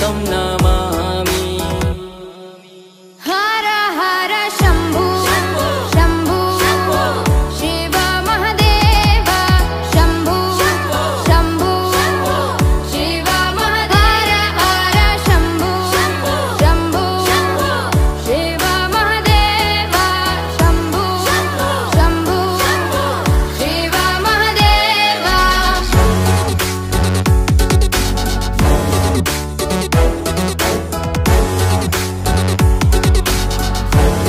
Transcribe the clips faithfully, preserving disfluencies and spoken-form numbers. तं नमामि। हर हर शंभु शंभु शिव महादेव शंभु शंभु शिव महादेव। हर हर शंभु शंभु शिव महादेव शंभु शंभु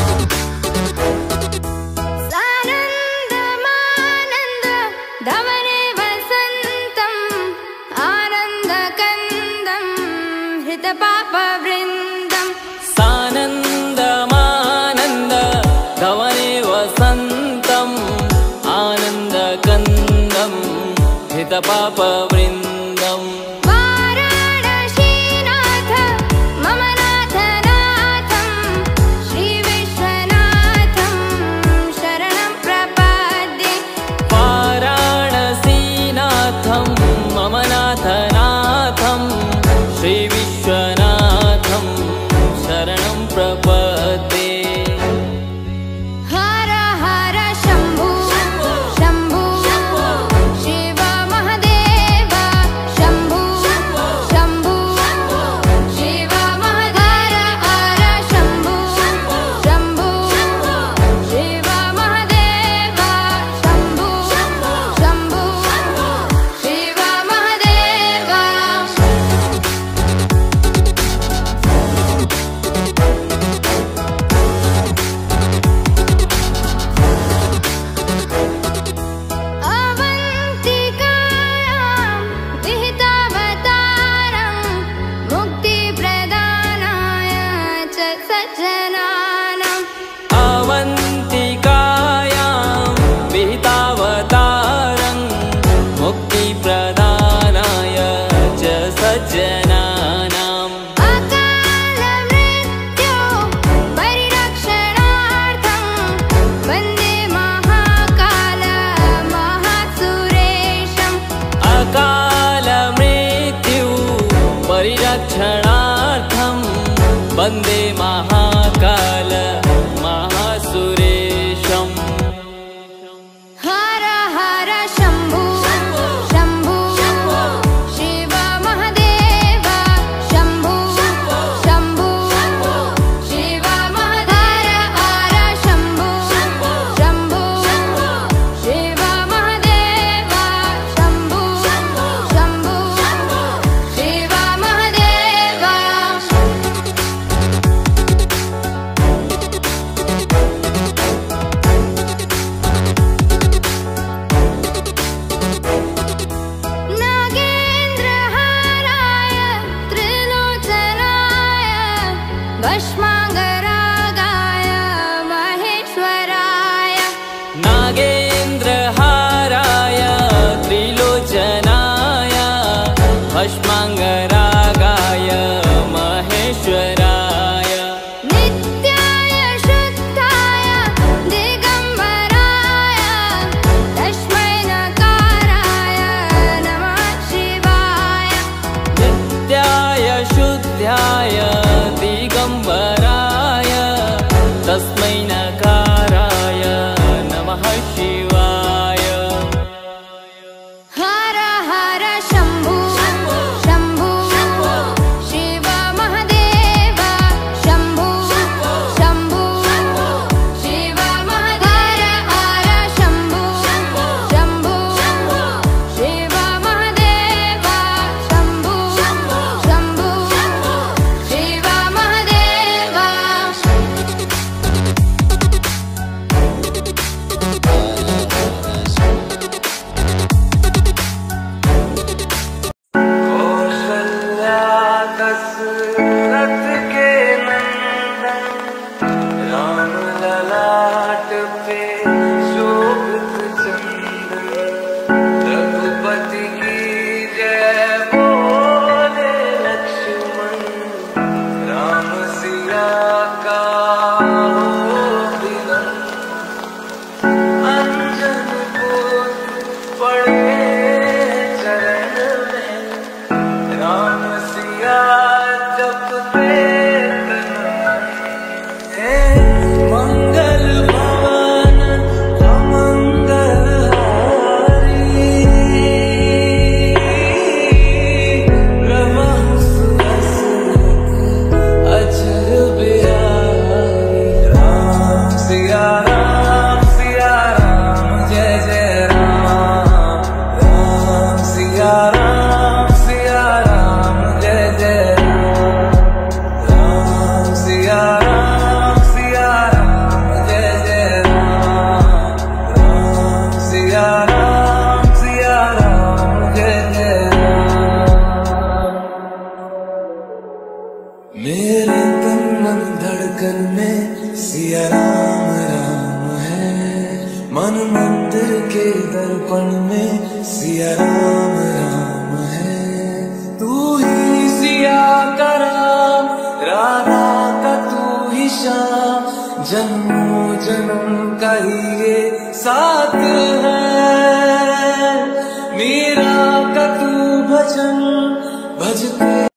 शिव महादेव। धवने वसन्तम् आनन्दकन्दम् हृतपापवृन्दम्। सानन्दमानन्द धवने वसन्तम् आनन्दकन्दम् हृतपापवृन्दम्। वाराणसीनाथ मम नाथनाथम् श्री विश्वनाथम् शरणं प्रपद्ये। वाराणसीनाथं मम नाथनाथं श्रीविश्वनाथं शरणं प्रपद्ये। हर हर शंभु शंभु शिव महादेव शंभु शंभु शिव महादेव। हर हर शंभु शंभु शिव महादेव शंभु शंभु शिव महादेव। अवन्तिकायां विहितावतारं मुक्तिप्रदानाय च सज्जनानां। अवन्तिकायां विहितावतारं मुक्तिप्रदानाय च सज्जनानाम्। अकालमृत्यो परिरक्षणार्थं वन्दे महाकाल महासुरेशम्। अकालमृत्यु परिरक्षणार्थं वन्दे महाकाल महासुरेशम्। हर हर शंभु शंभु शिव महादेव शंभु शंभु शिव महादेव। हर हर शंभु शंभु शिव महादेव शंभु शंभु शिव महादेव। मेरे तन मन धड़कन में सिया राम राम है, मन मंदिर के दर्पण में सिया राम राम है। तू ही सिया का राम, राधा का तू ही श्याम, जन्मों जन्म का ही ये साथ है। मीरा का तू भजन भजते